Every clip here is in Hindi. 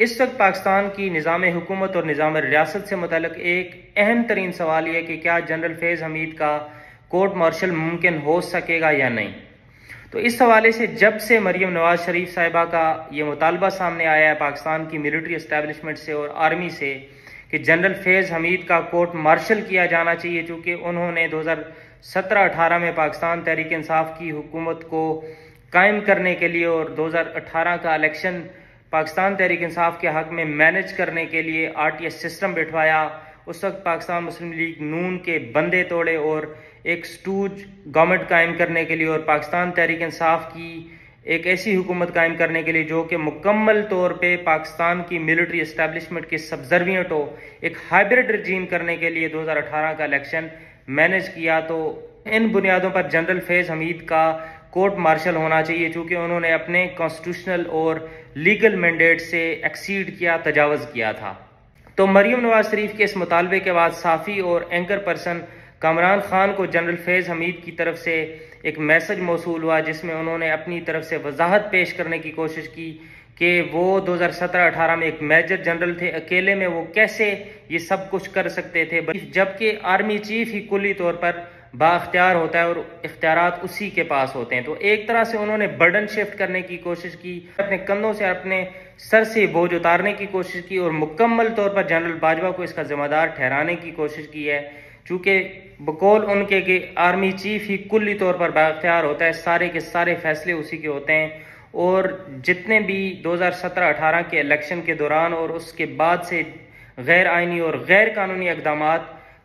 इस वक्त पाकिस्तान की निज़ाम हुकूमत और निज़ाम रियासत से मुतल्लिक़ एक अहम तरीन सवाल यह कि क्या जनरल फैज़ हमीद का कोर्ट मार्शल मुमकिन हो सकेगा या नहीं। तो इस हवाले से जब से मरीम नवाज शरीफ साहिबा का ये मुतालबा सामने आया है पाकिस्तान की मिलिट्री इस्टेबलिशमेंट से और आर्मी से कि जनरल फैज़ हमीद का कोर्ट मार्शल किया जाना चाहिए, चूँकि उन्होंने 2017-18 में पाकिस्तान तहरीक इंसाफ की हुकूमत को कायम करने के लिए और 2018 का इलेक्शन पाकिस्तान तहरीक इंसाफ के हक़ में मैनेज करने के लिए RTS सिस्टम बिठवाया। उस वक्त पाकिस्तान मुस्लिम लीग-नून के बंदे तोड़े और एक स्टूज गवर्नमेंट कायम करने के लिए और पाकिस्तान तहरीक इंसाफ की एक ऐसी हुकूमत कायम करने के लिए जो कि मुकम्मल तौर पे पाकिस्तान की मिलिट्री इस्टेबलिशमेंट के सब्जर्वियट हो, एक हाइब्रिड रजीम करने के लिए 2018 का इलेक्शन मैनेज किया। तो इन बुनियादों पर जनरल फैज़ हमीद का कोर्ट मार्शल होना चाहिए, चूँकि उन्होंने अपने कॉन्स्टिट्यूशनल और लीगल मैंडेट से एक्सीड किया, तजावज़ किया था। तो मरीम नवाज शरीफ के इस मुतालबे के बाद साफ़ी और एंकर पर्सन कामरान खान को जनरल फैज़ हमीद की तरफ से एक मैसेज मौसूल हुआ, जिसमें उन्होंने अपनी तरफ से वजाहत पेश करने की कोशिश की कि वो 2017-18 में एक मेजर जनरल थे, अकेले में वो कैसे ये सब कुछ कर सकते थे, जबकि आर्मी चीफ ही कुल्ली तौर पर बाख्तियार होता है और इख्तियारात उसी के पास होते हैं। तो एक तरह से उन्होंने बर्डन शिफ्ट करने की कोशिश की, अपने कंधों से अपने सर से बोझ उतारने की कोशिश की और मुकम्मल तौर पर जनरल बाजवा को इसका जिम्मेदार ठहराने की कोशिश की है, चूँकि बकौल उनके कि आर्मी चीफ ही कुल्ली तौर पर बाख्तियार होता है, सारे के सारे फैसले उसी के होते हैं। और जितने भी 2017-18 के इलेक्शन के दौरान और उसके बाद से गैर आइनी और गैर कानूनी इकदाम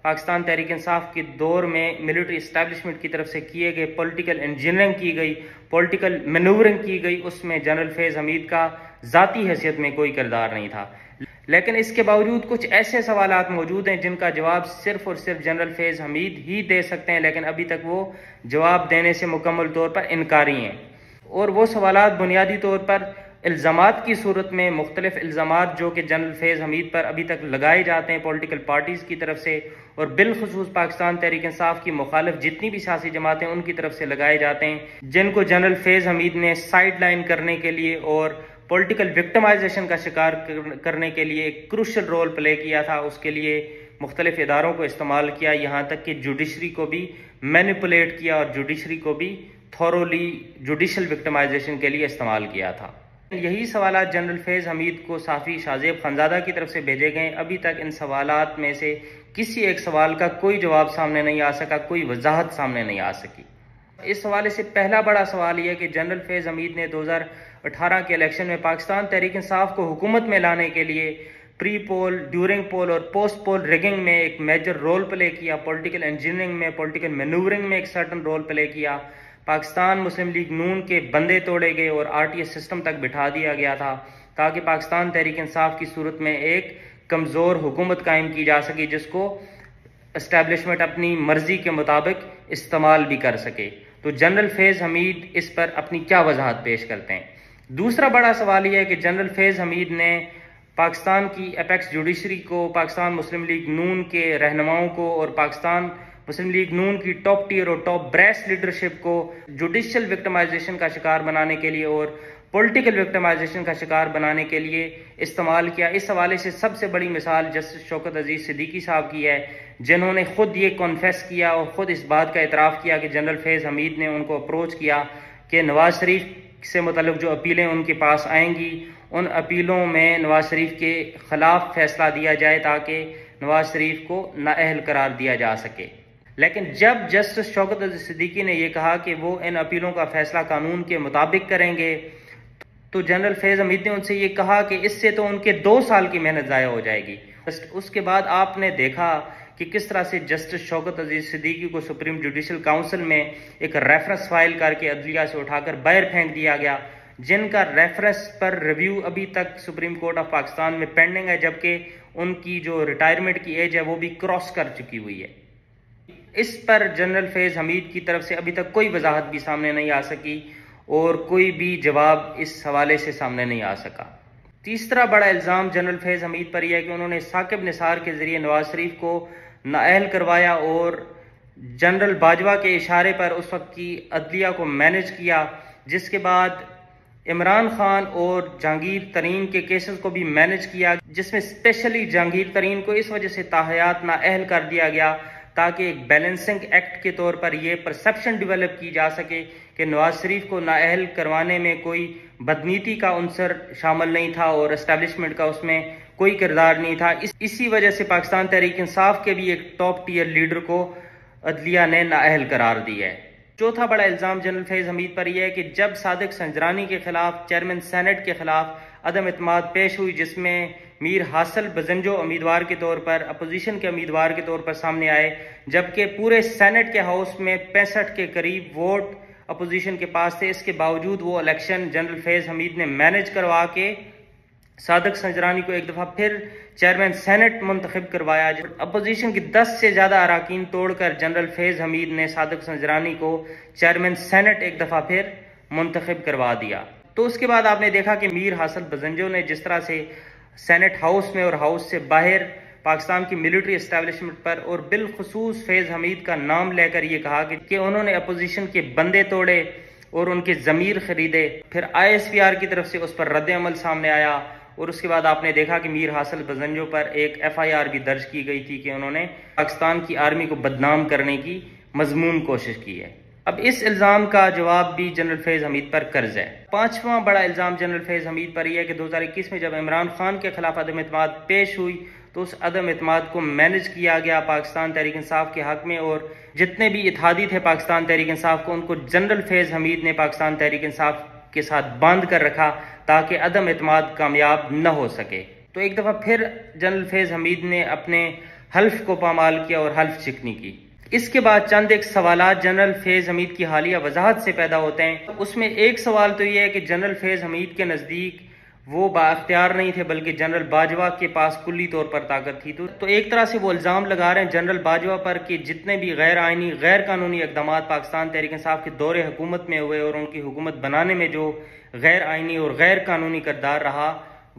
पाकिस्तान तहरीक इंसाफ के दौर में मिलिट्री इस्टेबलिशमेंट की तरफ से किए गए, पॉलिटिकल इंजीनियरिंग की गई, पॉलिटिकल मैनूवरिंग की गई, उसमें जनरल फैज़ हमीद का ज़ाती हैसियत में कोई किरदार नहीं था। लेकिन इसके बावजूद कुछ ऐसे सवालात मौजूद हैं जिनका जवाब सिर्फ और सिर्फ जनरल फैज़ हमीद ही दे सकते हैं, लेकिन अभी तक वो जवाब देने से मुकम्मल तौर पर इनकारी हैं। और वो सवालात बुनियादी तौर पर इल्ज़ामात की सूरत में, मुख्तलिफ इल्ज़ामात जो कि जनरल फैज़ हमीद पर अभी तक लगाए जाते हैं पॉलिटिकल पार्टीज़ की तरफ से और बिलखसूस पाकिस्तान तहरीक इंसाफ की मुखालिफ जितनी भी सियासी जमातें उनकी तरफ से लगाए जाते हैं, जिनको जनरल फैज़ हमीद ने साइड लाइन करने के लिए और पॉलिटिकल विक्टिमाइजेशन का शिकार करने के लिए एक क्रूशल रोल प्ले किया था। उसके लिए मुख्तलिफ इदारों को इस्तेमाल किया, यहाँ तक कि जुडिशरी को भी मैनिपुलेट किया और जुडिशरी को भी थॉरोली जुडिशल विक्टिमाइजेशन के लिए इस्तेमाल किया था। यही सवालात जनरल फैज़ हमीद को साफ़ी शाज़ेब खनजादा की तरफ से भेजे गए। अभी तक इन सवालात में से किसी एक सवाल का कोई जवाब सामने नहीं आ सका, कोई वजाहत सामने नहीं आ सकी। इस हवाले से पहला बड़ा सवाल यह कि जनरल फैज़ हमीद ने 2018 के इलेक्शन में पाकिस्तान तहरीक इंसाफ को हुकूमत में लाने के लिए प्री पोल, ड्यूरिंग पोल और पोस्ट पोल रिगिंग में एक मेजर रोल प्ले किया, पॉलिटिकल इंजीनियरिंग में, पॉलिटिकल मैनूवरिंग में एक सर्टन रोल प्ले किया। पाकिस्तान मुस्लिम लीग नून के बंदे तोड़े गए और RTS सिस्टम तक बिठा दिया गया था ताकि पाकिस्तान तहरीक इंसाफ की सूरत में एक कमज़ोर हुकूमत कायम की जा सके, जिसको इस्टेबलिशमेंट अपनी मर्जी के मुताबिक इस्तेमाल भी कर सके। तो जनरल फैज़ हमीद इस पर अपनी क्या वजाहत पेश करते हैं। दूसरा बड़ा सवाल यह है कि जनरल फैज़ हमीद ने पाकिस्तान की एपेक्स जुडिशरी को, पाकिस्तान मुस्लिम लीग नून के रहनुमाओं को और पाकिस्तान मुस्लिम लीग नून की टॉप टीयर और टॉप ब्रेस लीडरशिप को जुडिशल विक्टिमाइजेशन का शिकार बनाने के लिए और पॉलिटिकल विक्टिमाइजेशन का शिकार बनाने के लिए इस्तेमाल किया। इस हवाले से सबसे बड़ी मिसाल जस्टिस शौकत अजीज सिद्दीकी साहब की है, जिन्होंने खुद ये कॉन्फेस किया और ख़ुद इस बात का इतराफ़ किया कि जनरल फैज़ हमीद ने उनको अप्रोच किया कि नवाज शरीफ से मतलब जो अपीलें उनके पास आएंगी, उन अपीलों में नवाज शरीफ के ख़िलाफ़ फैसला दिया जाए ताकि नवाज शरीफ को नाअहल करार दिया जा सके। लेकिन जब जस्टिस शौकत अजीज सिद्दीकी ने यह कहा कि वो इन अपीलों का फैसला कानून के मुताबिक करेंगे, तो जनरल फैज़ हमीद ने उनसे ये कहा कि इससे तो उनके 2 साल की मेहनत ज़ाया हो जाएगी। उसके बाद आपने देखा कि किस तरह से जस्टिस शौकत अजीज सिद्दीकी को सुप्रीम जुडिशल काउंसिल में एक रेफरेंस फाइल करके अदलिया से उठाकर बाहर फेंक दिया गया, जिनका रेफरेंस पर रिव्यू अभी तक सुप्रीम कोर्ट ऑफ पाकिस्तान में पेंडिंग है, जबकि उनकी जो रिटायरमेंट की एज है वो भी क्रॉस कर चुकी हुई है। इस पर जनरल फैज़ हमीद की तरफ से अभी तक कोई वजाहत भी सामने नहीं आ सकी और कोई भी जवाब इस हवाले से सामने नहीं आ सका। तीसरा बड़ा इल्ज़ाम जनरल फैज़ हमीद पर यह है कि उन्होंने साक़िब निसार के ज़रिए नवाज शरीफ को नाअहल करवाया और जनरल बाजवा के इशारे पर उस वक्त की अदलिया को मैनेज किया, जिसके बाद इमरान खान और जहांगीर तरीन के केसेस को भी मैनेज किया, जिसमें स्पेशली जहांगीर तरीन को इस वजह से ताहयात नाअहल कर दिया गया ताकि एक बैलेंसिंग एक्ट के तौर पर यह परसेप्शन डेवलप की जा सके कि नवाज शरीफ को नाअहल करवाने में कोई बदनीति का अंसर शामिल नहीं था और एस्टेब्लिशमेंट का उसमें कोई किरदार नहीं था। इसी वजह से पाकिस्तान तहरीक इंसाफ के भी एक टॉप टीयर लीडर को अदलिया ने नाअहल करार दिया है। चौथा बड़ा इल्ज़ाम जनरल फैज़ हमीद पर यह है कि जब सादिक संजरानी के खिलाफ चेयरमैन सेनेट के खिलाफ अदम इतमाद पेश हुई, जिसमें मीर हासिल बिजेंजो उम्मीदवार के तौर पर अपोजिशन के उम्मीदवार के तौर पर सामने आए, जबकि पूरे सेनेट के हाउस में 65 के करीब वोट अपोजिशन के पास थे, इसके बावजूद वो इलेक्शन जनरल फैज़ हमीद ने मैनेज करवा के सादिक संजरानी को एक दफ़ा फिर चेयरमैन सेनेट मुंतखब करवाया। अपोजिशन की 10 से ज़्यादा अरकान तोड़कर जनरल फैज़ हमीद ने सादिक संजरानी को चेयरमैन सेनेट एक दफ़ा फिर मुंतखब करवा दिया। तो उसके बाद आपने देखा कि मीर हासिल बिजेंजो ने जिस तरह से सेनेट हाउस में और हाउस से बाहर पाकिस्तान की मिलिट्री इस्टेब्लिशमेंट पर और बिलखसूस फैज़ हमीद का नाम लेकर ये कहा कि उन्होंने अपोजिशन के बंदे तोड़े और उनके ज़मीर खरीदे। फिर ISPR की तरफ से उस पर रद्दअमल सामने आया और उसके बाद आपने देखा कि मीर हासिल बिजेंजो पर एक FIR भी दर्ज की गई थी कि उन्होंने पाकिस्तान की आर्मी को बदनाम करने की मजमून कोशिश की है। अब इस इल्ज़ाम का जवाब भी जनरल फैज़ हमीद पर कर्ज है। पांचवा बड़ा इल्ज़ाम जनरल फैज़ हमीद पर यह है कि 2021 में जब इमरान खान के खिलाफ अदम इतमाद पेश हुई तो उस अदम इतमाद को मैनेज किया गया पाकिस्तान तहरीक इंसाफ के हक में, और जितने भी इत्हादी थे पाकिस्तान तहरीक इंसाफ को उनको जनरल फैज़ हमीद ने पाकिस्तान तहरीक इंसाफ के साथ बांध कर रखा ताकि अदम इतमाद कामयाब न हो सके। तो एक दफ़ा फिर जनरल फैज़ हमीद ने अपने हल्फ को पामाल किया और हल्फ चिकनी की। इसके बाद चंद एक सवालात जनरल फैज़ हमीद की हालिया वजाहत से पैदा होते हैं। उसमें एक सवाल तो यह है कि जनरल फैज़ हमीद के नज़दीक वो बाख्तियार नहीं थे बल्कि जनरल बाजवा के पास कुल्ली तौर पर ताकत थी। तो एक तरह से वो इल्ज़ाम लगा रहे हैं जनरल बाजवा पर कि जितने भी गैर आइनी गैर कानूनी इकदाम पाकिस्तान तहरीक इंसाफ के दौरे हुकूमत में हुए और उनकी हुकूमत बनाने में जो गैर आइनी और गैर कानूनी किरदार रहा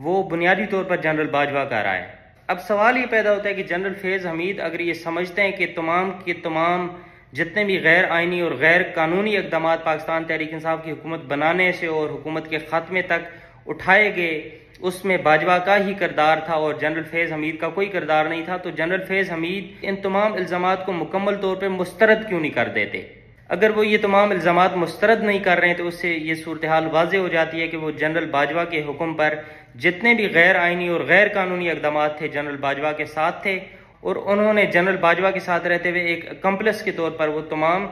वो बुनियादी तौर पर जनरल बाजवा का रहा है। अब सवाल ये पैदा होता है कि जनरल फैज़ हमीद अगर ये समझते हैं कि तमाम के तमाम जितने भी गैर आइनी और गैर कानूनी इकदाम पाकिस्तान तहरीक इंसाफ की हुकूमत बनाने से और हुकूमत के ख़त्मे तक उठाए गए उसमें बाजवा का ही किरदार था और जनरल फैज़ हमीद का कोई किरदार नहीं था, तो जनरल फैज़ हमीद इन तमाम इल्ज़ामात को मुकम्मल तौर पर मुस्तरद क्यों नहीं कर देते। अगर वो ये तमाम इल्ज़ामात मुस्तरद नहीं कर रहे हैं तो उससे ये सूरत हाल वाज़ेह हो जाती है कि वो जनरल बाजवा के हुक्म पर जितने भी गैर आइनी और गैर कानूनी इकदाम थे जनरल बाजवा के साथ थे और उन्होंने जनरल बाजवा के साथ रहते हुए एक कम्प्लेक्स के तौर पर वो तमाम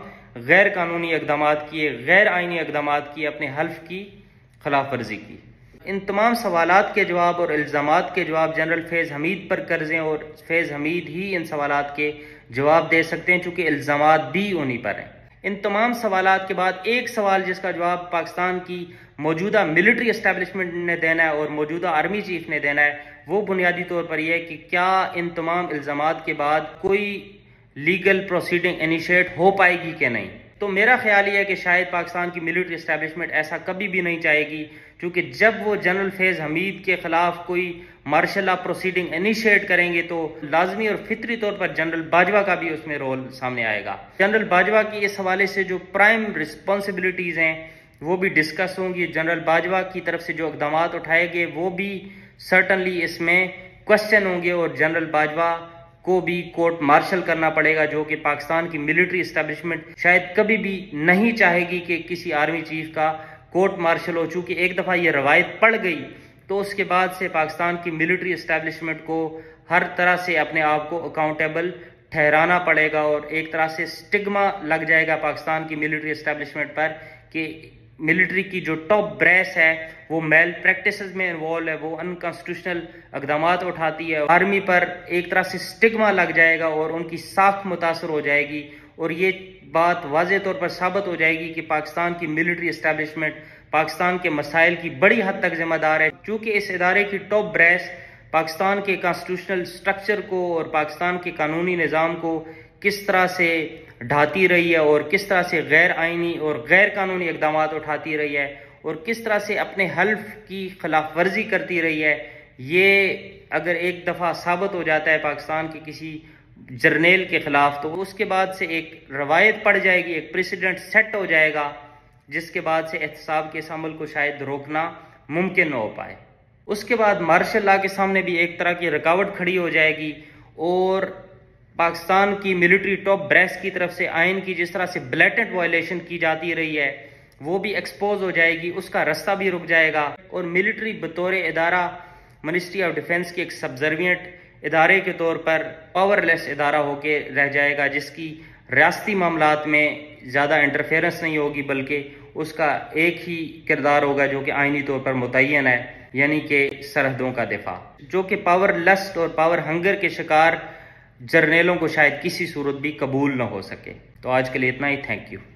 गैर कानूनी इकदाम किए, गैर आइनी इकदाम किए, अपने हल्फ की खिलाफ वर्जी की। इन तमाम सवालात के जवाब और इल्ज़ामात के जवाब जनरल फैज़ हमीद पर कर्ज़ें और फैज़ हमीद ही इन सवालात के जवाब दे सकते हैं चूँकि इल्ज़ामात भी उन्हीं पर हैं। इन तमाम सवालात के बाद एक सवाल जिसका जवाब पाकिस्तान की मौजूदा मिलिट्री इस्टेब्लिशमेंट ने देना है और मौजूदा आर्मी चीफ ने देना है वो बुनियादी तौर पर यह है कि क्या इन तमाम इल्ज़ामात के बाद कोई लीगल प्रोसीडिंग इनिशिएट हो पाएगी कि नहीं। तो मेरा ख्याल ये है कि शायद पाकिस्तान की मिलिट्री इस्टेब्लिशमेंट ऐसा कभी भी नहीं चाहेगी, क्योंकि जब वो जनरल फैज़ हमीद के ख़िलाफ़ कोई मार्शल लॉ प्रोसीडिंग इनिशिएट करेंगे तो लाजमी और फितरी तौर पर जनरल बाजवा का भी उसमें रोल सामने आएगा। जनरल बाजवा की इस हवाले से जो प्राइम रिस्पॉन्सिबिलिटीज़ हैं वो भी डिस्कस होंगी। जनरल बाजवा की तरफ से जो इकदाम उठाए गए वो भी सर्टनली इसमें क्वेश्चन होंगे और जनरल बाजवा को भी कोर्ट मार्शल करना पड़ेगा, जो कि पाकिस्तान की मिलिट्री इस्टेब्लिशमेंट शायद कभी भी नहीं चाहेगी कि किसी आर्मी चीफ का कोर्ट मार्शल हो। चूँकि एक दफ़ा ये रवायत पड़ गई तो उसके बाद से पाकिस्तान की मिलिट्री इस्टेब्लिशमेंट को हर तरह से अपने आप को अकाउंटेबल ठहराना पड़ेगा और एक तरह से स्टिग्मा लग जाएगा पाकिस्तान की मिलिट्री इस्टेब्लिशमेंट पर कि मिलिट्री की जो टॉप ब्रेस है वो मेल प्रैक्टिसेस में इन्वॉल्व है, वो अनकॉन्स्टिट्यूशनल इकदामात उठाती है। आर्मी पर एक तरह से स्टिग्मा लग जाएगा और उनकी साख मुतासर हो जाएगी और ये बात वाज़े तौर पर साबित हो जाएगी कि पाकिस्तान की मिलिट्री इस्टेब्लिशमेंट पाकिस्तान के मसाइल की बड़ी हद तक जिम्मेदार है, क्योंकि इस इदारे की टॉप ब्रेस पाकिस्तान के कॉन्स्टिट्यूशनल स्ट्रक्चर को और पाकिस्तान के कानूनी निज़ाम को किस तरह से ढाती रही है और किस तरह से गैर आइनी और गैर कानूनी इकदाम उठाती रही है और किस तरह से अपने हल्फ की खिलाफ वर्जी करती रही है। ये अगर एक दफ़ा साबित हो जाता है पाकिस्तान के किसी जर्नेल के खिलाफ तो उसके बाद से एक रवायत पड़ जाएगी, एक प्रेसिडेंट सेट हो जाएगा जिसके बाद से एहतसाब के इस अमल को शायद रोकना मुमकिन न हो पाए। उसके बाद मार्शल लॉ के सामने भी एक तरह की रुकावट खड़ी हो जाएगी और पाकिस्तान की मिलिट्री टॉप ब्रेस की तरफ से आइन की जिस तरह से ब्लैटेंट वायलेशन की जाती रही है वो भी एक्सपोज हो जाएगी, उसका रास्ता भी रुक जाएगा और मिलिट्री बतौर इदारा मिनिस्ट्री ऑफ डिफेंस के एक सबजर्वियंट इदारे के तौर पर पावरलेस इदारा होकर रह जाएगा, जिसकी रियासती मामलात में ज़्यादा इंटरफेरेंस नहीं होगी बल्कि उसका एक ही किरदार होगा जो कि आइनी तौर पर मुतय्यन है, यानी कि सरहदों का दिफा, जो कि पावर लस्ट और पावर हंगर के शिकार जर्नेलों को शायद किसी सूरत भी कबूल न हो सके। तो आज के लिए इतना ही, थैंक यू।